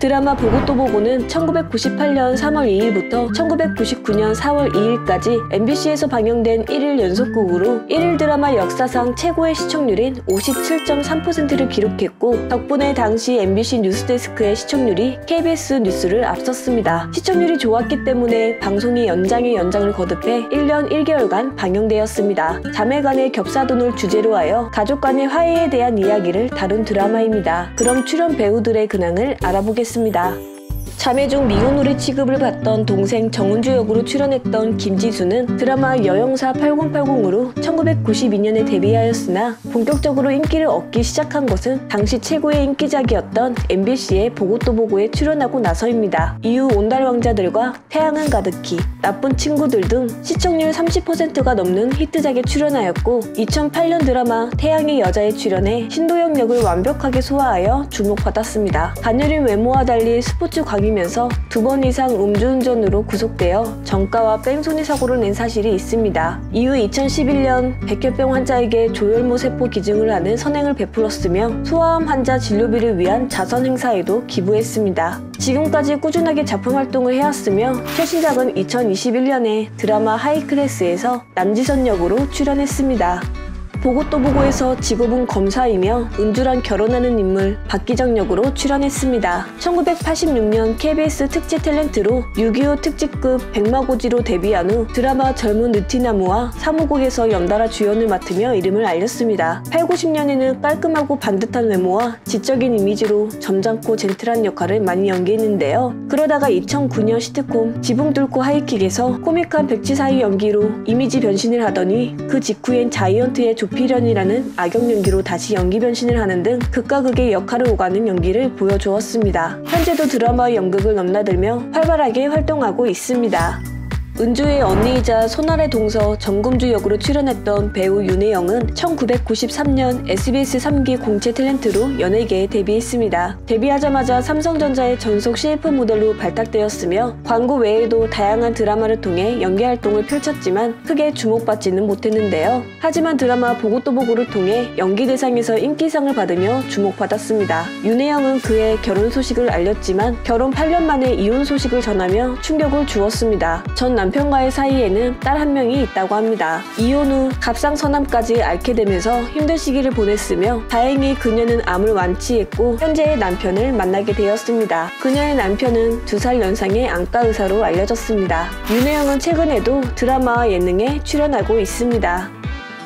드라마 보고 또 보고는 1998년 3월 2일부터 1999년 4월 2일까지 MBC에서 방영된 1일 연속극으로 1일 드라마 역사상 최고의 시청률인 57.3%를 기록했고, 덕분에 당시 MBC 뉴스데스크의 시청률이 KBS 뉴스를 앞섰습니다. 시청률이 좋았기 때문에 방송이 연장의 연장을 거듭해 1년 1개월간 방영되었습니다. 자매 간의 겹사돈을 주제로 하여 가족 간의 화해에 대한 이야기를 다룬 드라마입니다. 그럼 출연 배우들의 근황을 알아보겠습니다. 자매 중 미혼으로 취급을 받던 동생 정은주 역으로 출연했던 김지수는 드라마 여영사 8080으로 1992년에 데뷔하였으나 본격적으로 인기를 얻기 시작한 것은 당시 최고의 인기작이었던 MBC의 보고 또 보고에 출연하고 나서입니다. 이후 온달왕자들과 태양은 가득히, 나쁜 친구들 등 시청률 30%가 넘는 히트작에 출연하였고, 2008년 드라마 태양의 여자에 출연해 신도영 역을 완벽하게 소화하여 주목받았습니다. 반유림 외모와 달리 스포츠 광인 면서 2번 이상 음주운전으로 구속되어 정가와 뺑소니 사고를 낸 사실이 있습니다. 이후 2011년 백혈병 환자에게 조혈모 세포 기증을 하는 선행을 베풀었으며 소아암 환자 진료비를 위한 자선 행사에도 기부했습니다. 지금까지 꾸준하게 작품 활동을 해왔으며 최신작은 2021년에 드라마 하이클래스에서 남지선 역으로 출연했습니다. 보고 또 보고에서 직업은 검사이며 은주랑 결혼하는 인물 박기정 역으로 출연했습니다. 1986년 KBS 특집 탤런트로 6.25 특집급 백마고지로 데뷔한 후 드라마 젊은 느티나무와 사무국에서 연달아 주연을 맡으며 이름을 알렸습니다. 80-90년에는 깔끔하고 반듯한 외모와 지적인 이미지로 점잖고 젠틀한 역할을 많이 연기했는데요. 그러다가 2009년 시트콤 지붕 뚫고 하이킥에서 코믹한 백치사이 연기로 이미지 변신을 하더니 그 직후엔 자이언트의 조필연이라는 악역 연기로 다시 연기 변신을 하는 등 극과 극의 역할을 오가는 연기를 보여주었습니다. 현재도 드라마와 연극을 넘나들며 활발하게 활동하고 있습니다. 은주의 언니이자 손아래 동서 정금주 역으로 출연했던 배우 윤혜영은 1993년 SBS 3기 공채 탤런트로 연예계에 데뷔했습니다. 데뷔하자마자 삼성전자의 전속 CF 모델로 발탁되었으며 광고 외에도 다양한 드라마를 통해 연기 활동을 펼쳤지만 크게 주목받지는 못했는데요. 하지만 드라마 보고 또 보고를 통해 연기 대상에서 인기상을 받으며 주목받았습니다. 윤혜영은 그의 결혼 소식을 알렸지만 결혼 8년 만에 이혼 소식을 전하며 충격을 주었습니다. 전 남편과의 사이에는 딸 한 명이 있다고 합니다. 이혼 후 갑상선암까지 앓게 되면서 힘든 시기를 보냈으며 다행히 그녀는 암을 완치했고 현재의 남편을 만나게 되었습니다. 그녀의 남편은 2살 연상의 안과 의사로 알려졌습니다. 윤혜영은 최근에도 드라마와 예능에 출연하고 있습니다.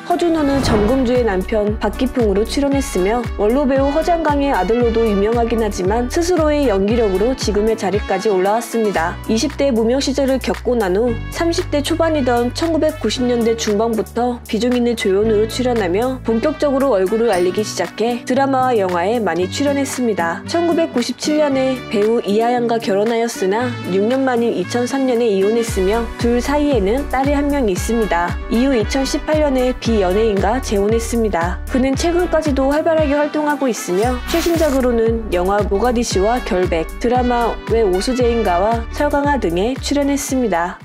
허준호는 정금주의 남편 박기풍으로 출연했으며 원로배우 허장강의 아들로도 유명하긴 하지만 스스로의 연기력으로 지금의 자리까지 올라왔습니다. 20대 무명 시절을 겪고 난 후 30대 초반이던 1990년대 중반부터 비중 있는 조연으로 출연하며 본격적으로 얼굴을 알리기 시작해 드라마와 영화에 많이 출연했습니다. 1997년에 배우 이하연과 결혼하였으나 6년 만인 2003년에 이혼했으며 둘 사이에는 딸이 한 명 있습니다. 이후 2018년에 연예인과 재혼했습니다. 그는 최근까지도 활발하게 활동하고 있으며 최신작으로는 영화 모가디슈와 결백, 드라마 왜 오수제인가와 설강하 등에 출연했습니다.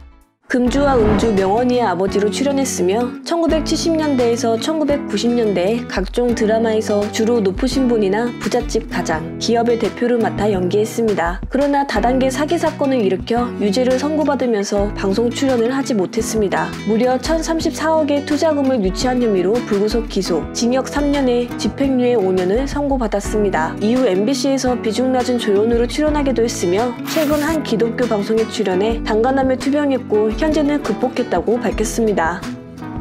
금주와 음주 명언이의 아버지로 출연했으며 1970년대에서 1990년대에 각종 드라마에서 주로 높으신 분이나 부잣집 가장, 기업의 대표를 맡아 연기했습니다. 그러나 다단계 사기 사건을 일으켜 유죄를 선고받으면서 방송 출연을 하지 못했습니다. 무려 1,034억의 투자금을 유치한 혐의로 불구속 기소, 징역 3년에 집행유예 5년을 선고받았습니다. 이후 MBC에서 비중 낮은 조연으로 출연하기도 했으며 최근 한 기독교 방송에 출연해 단간암에 투병했고 현재는 극복했다고 밝혔습니다.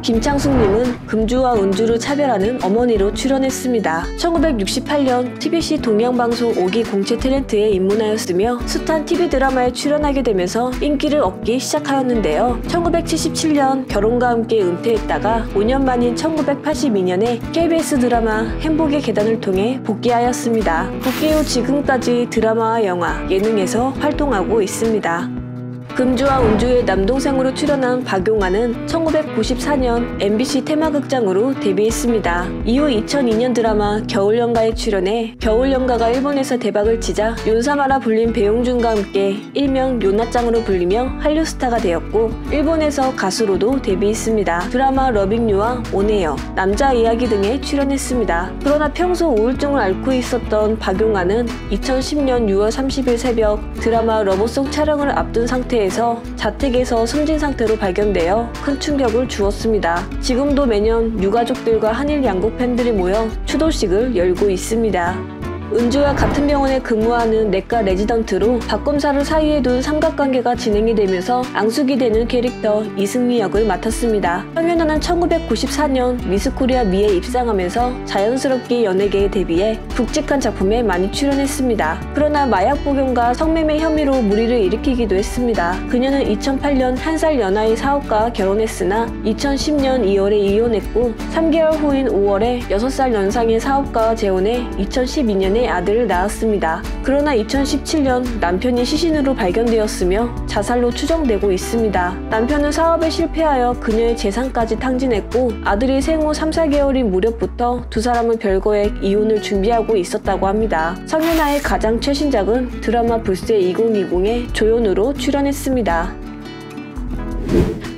김창숙님은 금주와 은주를 차별하는 어머니로 출연했습니다. 1968년 TBC 동영방송 5기 공채 탤런트에 입문하였으며 숱한 TV 드라마에 출연하게 되면서 인기를 얻기 시작하였는데요. 1977년 결혼과 함께 은퇴했다가 5년 만인 1982년에 KBS 드라마 행복의 계단을 통해 복귀하였습니다. 복귀 후 지금까지 드라마와 영화, 예능에서 활동하고 있습니다. 금주와 운주의 남동생으로 출연한 박용환은 1994년 MBC 테마극장으로 데뷔했습니다. 이후 2002년 드라마 겨울연가에 출연해 겨울연가가 일본에서 대박을 치자 윤사마라 불린 배용준과 함께 일명 요나짱으로 불리며 한류스타가 되었고 일본에서 가수로도 데뷔했습니다. 드라마 러빙유와 온에어, 남자이야기 등에 출연했습니다. 그러나 평소 우울증을 앓고 있었던 박용환은 2010년 6월 30일 새벽 드라마 러버송 촬영을 앞둔 상태에서 자택에서 숨진 상태로 발견되어 큰 충격을 주었습니다. 지금도 매년 유가족들과 한일 양국 팬들이 모여 추도식을 열고 있습니다. 은주와 같은 병원에 근무하는 내과 레지던트로 박 검사를 사이에 둔 삼각관계가 진행이 되면서 앙숙이 되는 캐릭터 이승미 역을 맡았습니다. 현현아는 1994년 미스코리아 미에 입상하면서 자연스럽게 연예계에 데뷔해 굵직한 작품에 많이 출연했습니다. 그러나 마약 복용과 성매매 혐의로 물의를 일으키기도 했습니다. 그녀는 2008년 한 살 연하의 사업가와 결혼했으나 2010년 2월에 이혼했고 3개월 후인 5월에 6살 연상의 사업가와 재혼해 2012년에 아들을 낳았습니다. 그러나 2017년 남편이 시신으로 발견되었으며 자살로 추정되고 있습니다. 남편은 사업에 실패하여 그녀의 재산까지 탕진했고 아들이 생후 3~4개월인 무렵부터 두 사람은 별거에 이혼을 준비하고 있었다고 합니다. 성현아의 가장 최신작은 드라마 불새 2020에 조연으로 출연했습니다.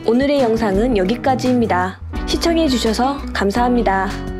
오늘의 영상은 여기까지입니다. 시청해주셔서 감사합니다.